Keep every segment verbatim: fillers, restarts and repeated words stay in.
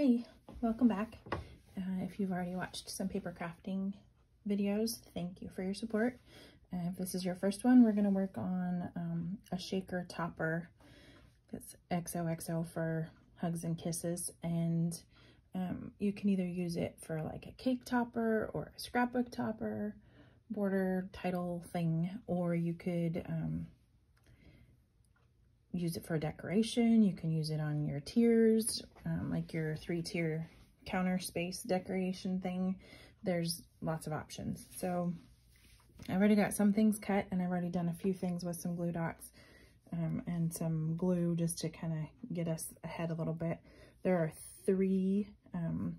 Hey, welcome back. Uh, if you've already watched some paper crafting videos, thank you for your support. Uh, if this is your first one, we're going to work on um, a shaker topper. That's X O X O for hugs and kisses, and um, you can either use it for like a cake topper or a scrapbook topper, border title thing, or you could um, use it for decoration. You can use it on your tiers, um, like your three tier counter space decoration thing. There's lots of options. So I've already got some things cut, and I've already done a few things with some glue dots um, and some glue just to kind of get us ahead a little bit. There are three um,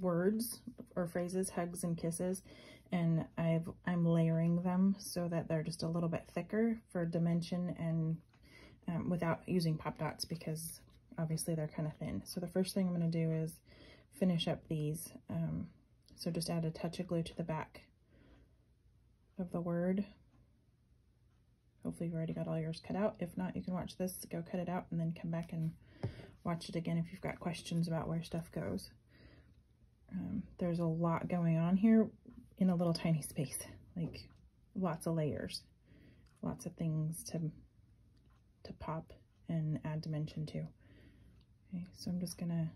words or phrases, hugs and kisses, and I've, I'm layering them so that they're just a little bit thicker for dimension and um, without using pop dots, because obviously they're kind of thin. So the first thing I'm going to do is finish up these. Um, so just add a touch of glue to the back of the word. Hopefully you've already got all yours cut out. If not, you can watch this, go cut it out, and then come back and watch it again if you've got questions about where stuff goes. Um, there's a lot going on here in a little tiny space, like lots of layers, lots of things to to pop and add dimension to. Okay, so I'm just gonna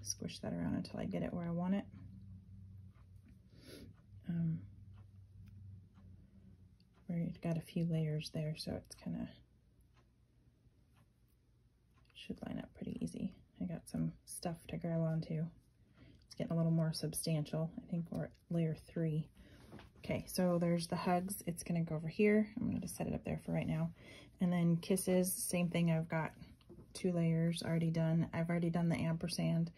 squish that around until I get it where I want it. Um, we've got a few layers there, so it's kind of should line up pretty easy. I got some stuff to grab onto. Getting a little more substantial. I think we're at layer three. Okay, so there's the hugs. It's gonna go over here. I'm gonna just set it up there for right now. And then kisses, same thing. I've got two layers already done. I've already done the ampersand.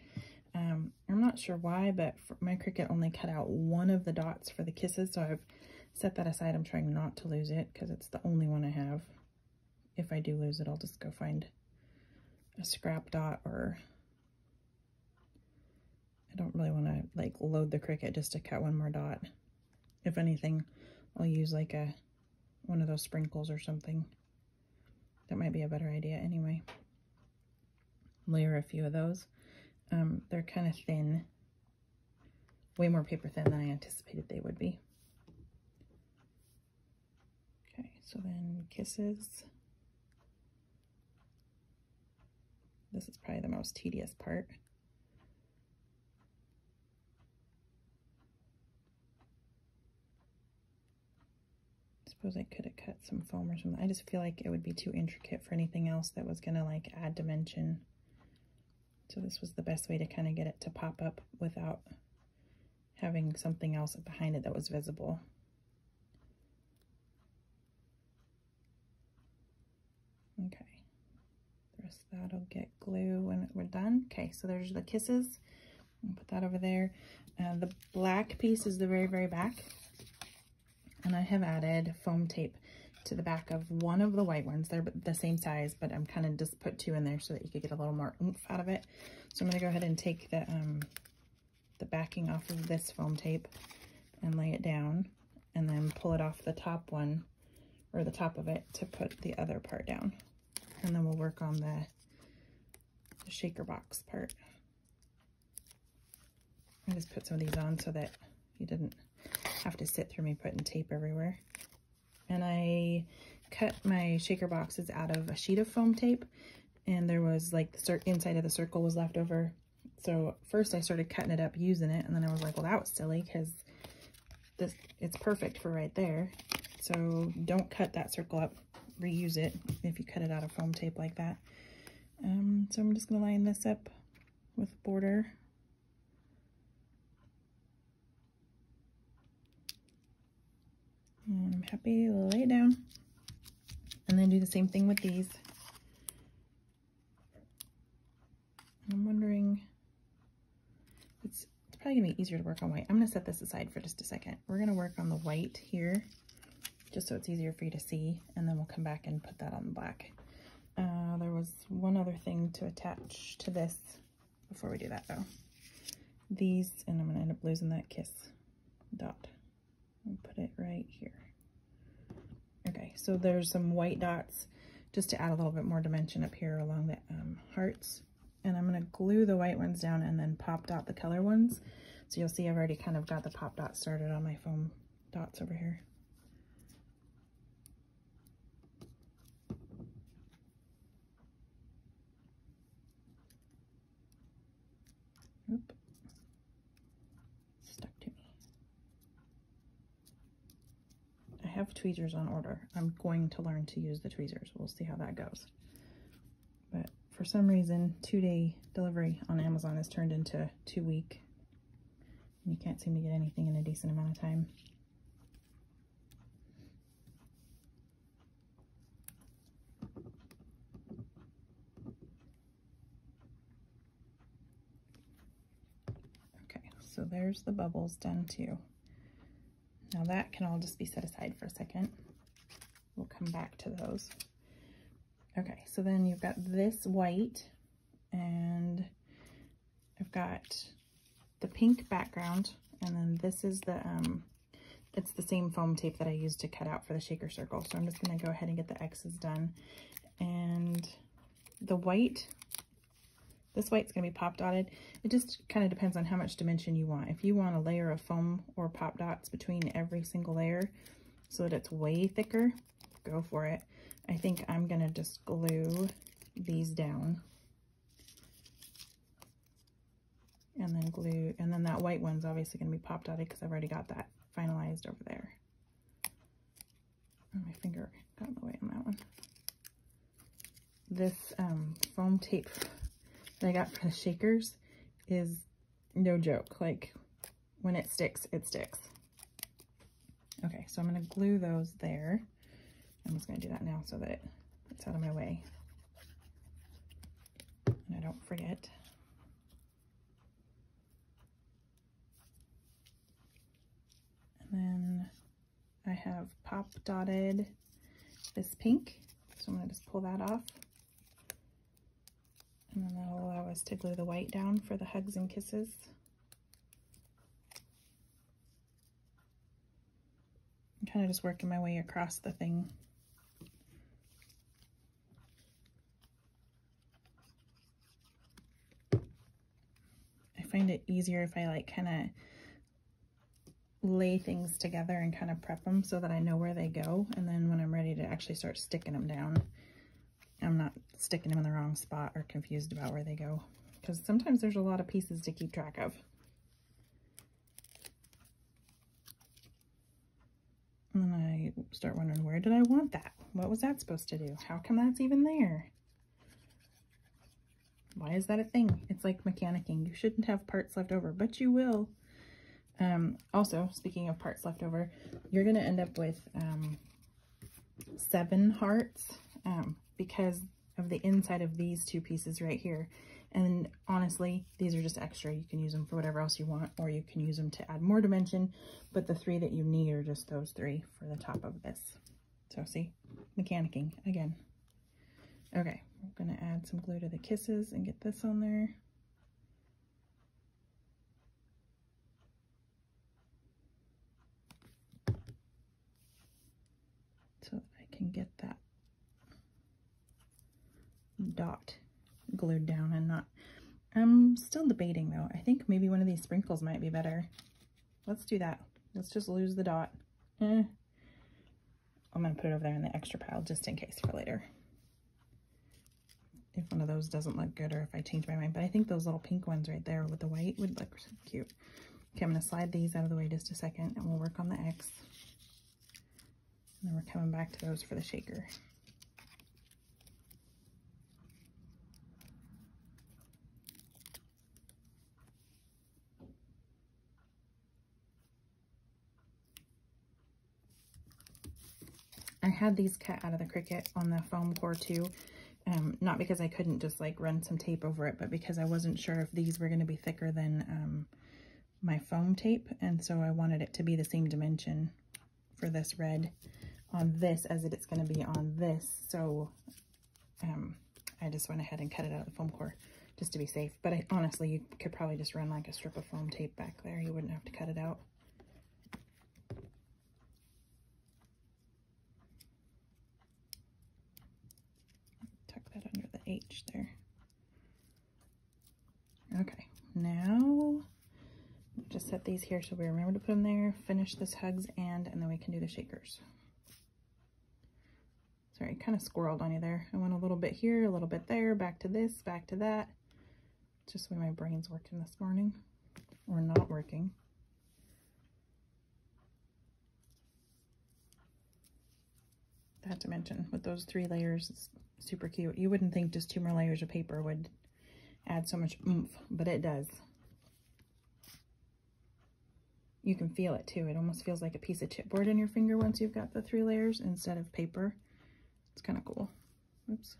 Um, I'm not sure why, but my Cricut only cut out one of the dots for the kisses, so I've set that aside. I'm trying not to lose it because it's the only one I have. If I do lose it, I'll just go find a scrap dot, or I don't really want to like load the Cricut just to cut one more dot. If anything, I'll use like a one of those sprinkles or something. That might be a better idea anyway. Layer a few of those. Um, they're kind of thin. Way more paper thin than I anticipated they would be. Okay, so then kisses. This is probably the most tedious part. Suppose I could have cut some foam or something. I just feel like it would be too intricate for anything else that was gonna like add dimension. So this was the best way to kind of get it to pop up without having something else behind it that was visible. Okay, the rest of that'll get glue when we're done. Okay, so there's the kisses. I'll put that over there. Uh, the black piece is the very, very back. And I have added foam tape to the back of one of the white ones. They're the same size, but I'm kind of just put two in there so that you could get a little more oomph out of it. So I'm going to go ahead and take the, um, the backing off of this foam tape and lay it down, and then pull it off the top one, or the top of it, to put the other part down. And then we'll work on the, the shaker box part. I just put some of these on so that you didn't have to sit through me putting tape everywhere. And I cut my shaker boxes out of a sheet of foam tape, and there was like the cir inside of the circle was left over. So first I started cutting it up using it, and then I was like, well, that was silly because this it's perfect for right there. So don't cut that circle up, reuse it if you cut it out of foam tape like that. Um, so I'm just gonna line this up with border. And I'm happy to lay it down. And then do the same thing with these. I'm wondering, it's, it's probably gonna be easier to work on white. I'm gonna set this aside for just a second. We're gonna work on the white here, just so it's easier for you to see, and then we'll come back and put that on the black. Uh, there was one other thing to attach to this before we do that though. These, and I'm gonna end up losing that kiss dot. I'll put it right here. Okay, so there's some white dots just to add a little bit more dimension up here along the um, hearts. and I'm going to glue the white ones down and then pop dot the color ones. So you'll see I've already kind of got the pop dot started on my foam dots over here. Oop. Stuck to me. I have tweezers on order. I'm going to learn to use the tweezers. We'll see how that goes. But for some reason, two-day delivery on Amazon has turned into two-week. You can't seem to get anything in a decent amount of time. Okay, so there's the bubbles done too. Now that can all just be set aside for a second. We'll come back to those. Okay, so then you've got this white, and I've got the pink background, and then this is the, um, it's the same foam tape that I used to cut out for the shaker circle. So I'm just gonna go ahead and get the X's done. And the white, this white's gonna be pop dotted. It just kind of depends on how much dimension you want. If you want a layer of foam or pop dots between every single layer so that it's way thicker, go for it. I think I'm gonna just glue these down. And then glue, and then that white one's obviously going to be pop dotted because I've already got that finalized over there. Oh, my finger got in the way on that one. This um, foam tape that I got for the shakers is no joke. Like, when it sticks, it sticks. Okay, so I'm going to glue those there. I'm just going to do that now so that it's out of my way. And I don't forget. Then I have pop dotted this pink, so I'm going to just pull that off, and then that'll allow us to glue the white down for the hugs and kisses. I'm kind of just working my way across the thing. I find it easier if I like kind of lay things together and kind of prep them so that I know where they go, and then when I'm ready to actually start sticking them down, I'm not sticking them in the wrong spot or confused about where they go, because sometimes there's a lot of pieces to keep track of. And then I start wondering, where did I want that? What was that supposed to do? How come that's even there? Why is that a thing? It's like mechanicking. You shouldn't have parts left over, but you will. Um, also, speaking of parts left over, you're going to end up with um, seven hearts um, because of the inside of these two pieces right here. And honestly, these are just extra. You can use them for whatever else you want, or you can use them to add more dimension. But the three that you need are just those three for the top of this. So see, mechanicking again. Okay, I'm going to add some glue to the kisses and get this on there. Can get that dot glued down and not. I'm still debating though. I think maybe one of these sprinkles might be better. Let's do that. Let's just lose the dot. Eh. I'm gonna put it over there in the extra pile just in case for later. If one of those doesn't look good or if I change my mind, but I think those little pink ones right there with the white would look so cute. Okay, I'm gonna slide these out of the way just a second and we'll work on the X. And then we're coming back to those for the shaker. I had these cut out of the Cricut on the foam core too, um, not because I couldn't just like run some tape over it, but because I wasn't sure if these were going to be thicker than um, my foam tape, and so I wanted it to be the same dimension for this red on this as it's going to be on this, so um, I just went ahead and cut it out of the foam core just to be safe. But I, honestly, you could probably just run like a strip of foam tape back there. You wouldn't have to cut it out. Tuck that under the H there. Okay, now just set these here so we remember to put them there, finish this hugs and, and then we can do the shakers. Sorry, kind of squirreled on you there. I went a little bit here, a little bit there, back to this, back to that. Just the way my brain's working this morning, or not working. That dimension with those three layers is super cute. You wouldn't think just two more layers of paper would add so much oomph, but it does. You can feel it too. It almost feels like a piece of chipboard in your finger once you've got the three layers instead of paper. It's kind of cool. Oops.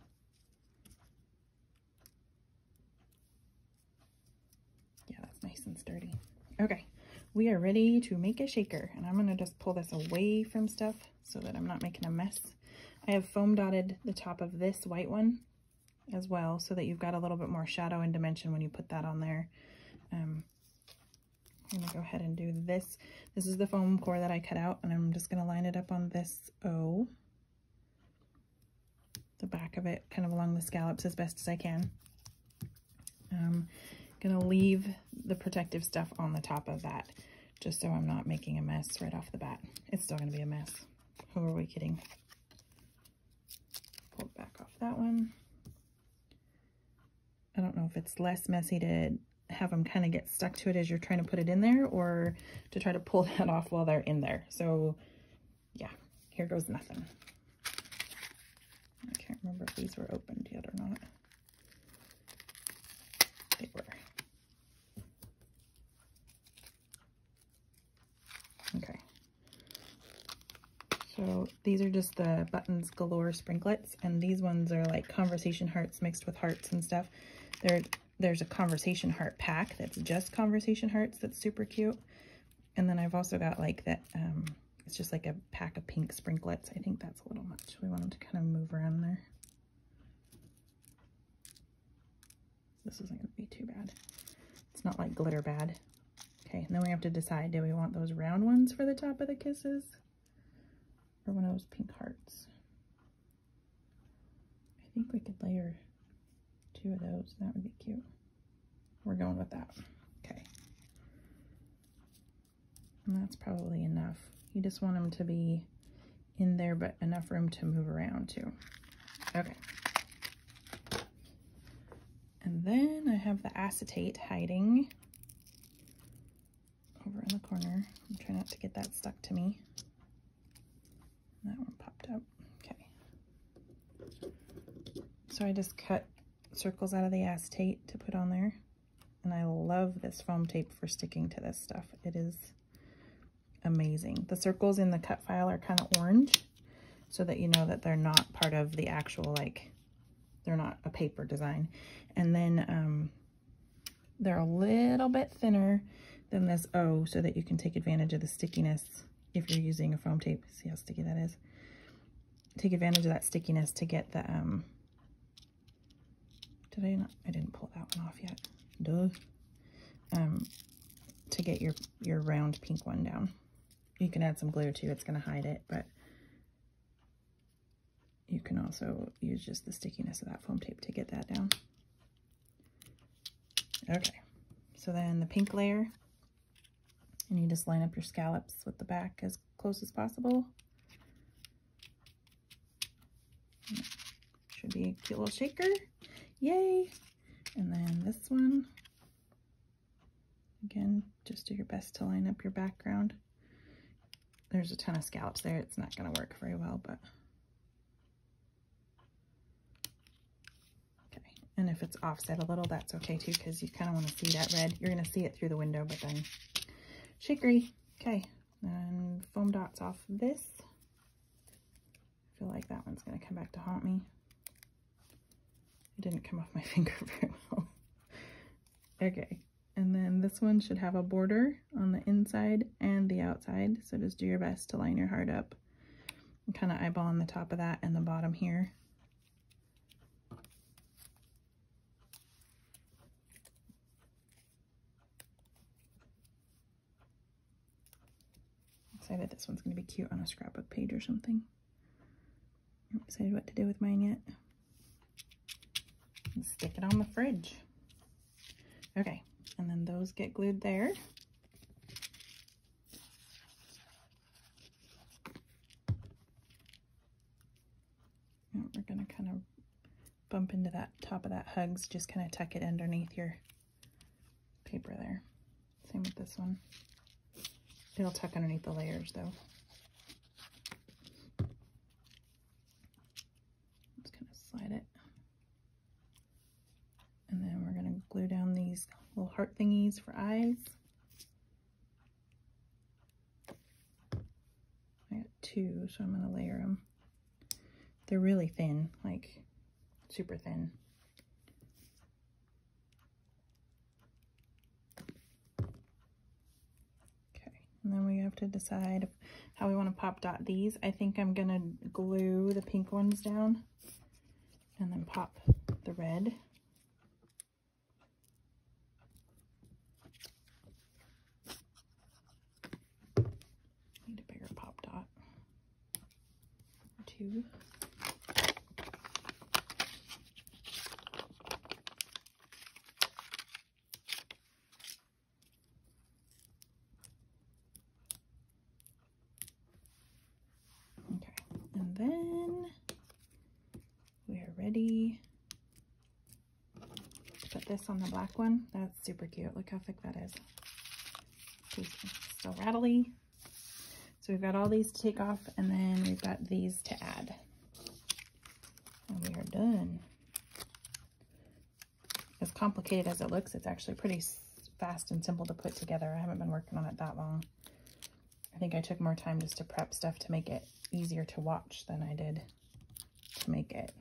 Yeah, that's nice and sturdy. Okay, we are ready to make a shaker, and I'm gonna just pull this away from stuff so that I'm not making a mess. I have foam dotted the top of this white one as well so that you've got a little bit more shadow and dimension when you put that on there. Um, I'm gonna go ahead and do this. This is the foam core that I cut out, and I'm just gonna line it up on this O. The back of it, kind of along the scallops as best as I can. I'm gonna leave the protective stuff on the top of that, just so I'm not making a mess right off the bat. It's still gonna be a mess. Who are we kidding? Pull it back off that one. I don't know if it's less messy to have them kind of get stuck to it as you're trying to put it in there, or to try to pull that off while they're in there. So yeah, here goes nothing. I can't remember if these were opened yet or not. They were. Okay. So these are just the Buttons Galore Sprinklets, and these ones are like conversation hearts mixed with hearts and stuff. They're There's a conversation heart pack that's just conversation hearts that's super cute. And then I've also got like that, um, it's just like a pack of pink sprinklets. I think that's a little much. We want them to kind of move around there. This isn't going to be too bad. It's not like glitter bad. Okay, and then we have to decide, do we want those round ones for the top of the kisses? Or one of those pink hearts? I think we could layer two of those, that would be cute. We're going with that. Okay. And that's probably enough. You just want them to be in there, but enough room to move around too. Okay. And then I have the acetate hiding over in the corner. I'm trying not to get that stuck to me. That one popped up. Okay. So I just cut circles out of the acetate to put on there, and I love this foam tape for sticking to this stuff. It is amazing. The circles in the cut file are kind of orange so that you know that they're not part of the actual, like they're not a paper design. And then um, they're a little bit thinner than this O so that you can take advantage of the stickiness if you're using a foam tape. See how sticky that is? Take advantage of that stickiness to get the um, Did I not? I didn't pull that one off yet. Duh. Um, to get your, your round pink one down. You can add some glue too. It's going to hide it, but you can also use just the stickiness of that foam tape to get that down. Okay. So then the pink layer, and you just line up your scallops with the back as close as possible. Should be a cute little shaker. Yay! And then this one, again, just do your best to line up your background. There's a ton of scallops there. It's not going to work very well, but okay. And if it's offset a little, that's okay too, because you kind of want to see that red. You're going to see it through the window, but then shakery. Okay, and foam dots off this. I feel like that one's going to come back to haunt me. Didn't come off my finger very well. Okay, and then this one should have a border on the inside and the outside, so just do your best to line your heart up and kind of eyeball on the top of that and the bottom here. I'm excited this one's going to be cute on a scrapbook page or something. I'm not excited what to do with mine yet. Stick it on the fridge. Okay, and then those get glued there. And we're gonna kind of bump into that top of that Hugs, just kind of tuck it underneath your paper there. Same with this one. It'll tuck underneath the layers though. Just kind of slide it. And then we're gonna glue down these little heart thingies for eyes. I got two, so I'm gonna layer them. They're really thin, like super thin. And then we have to decide how we want to pop dot these. I think I'm going to glue the pink ones down and then pop the red. Need a bigger pop dot. Two. On the black one. That's super cute. Look how thick that is. It's so rattly. So we've got all these to take off, and then we've got these to add. And we are done. As complicated as it looks, it's actually pretty fast and simple to put together. I haven't been working on it that long. I think I took more time just to prep stuff to make it easier to watch than I did to make it.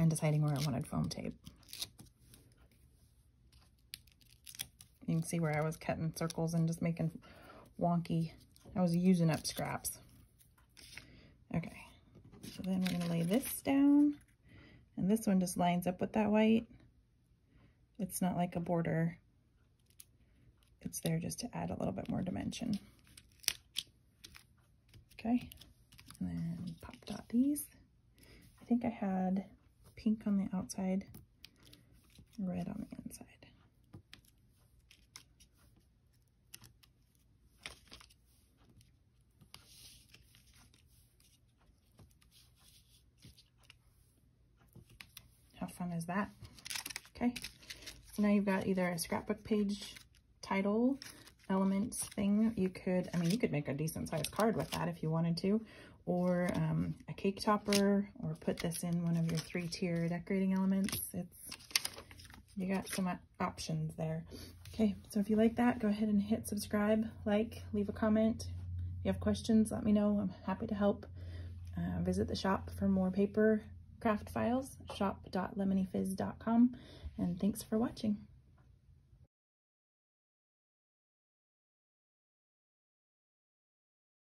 And deciding where I wanted foam tape. You can see where I was cutting circles and just making wonky. I was using up scraps. Okay, so then we're gonna lay this down, and this one just lines up with that white. It's not like a border. It's there just to add a little bit more dimension. Okay, and then pop dot these. I think I had pink on the outside, red on the inside. How fun is that? Okay, so now you've got either a scrapbook page title, elements thing. You could, I mean, you could make a decent sized card with that if you wanted to, or um, a cake topper, or put this in one of your three-tier decorating elements. It's, you got some options there. Okay, so if you like that, go ahead and hit subscribe, like, leave a comment. If you have questions, let me know. I'm happy to help. Uh, visit the shop for more paper craft files, shop dot lemony fizz dot com, and thanks for watching.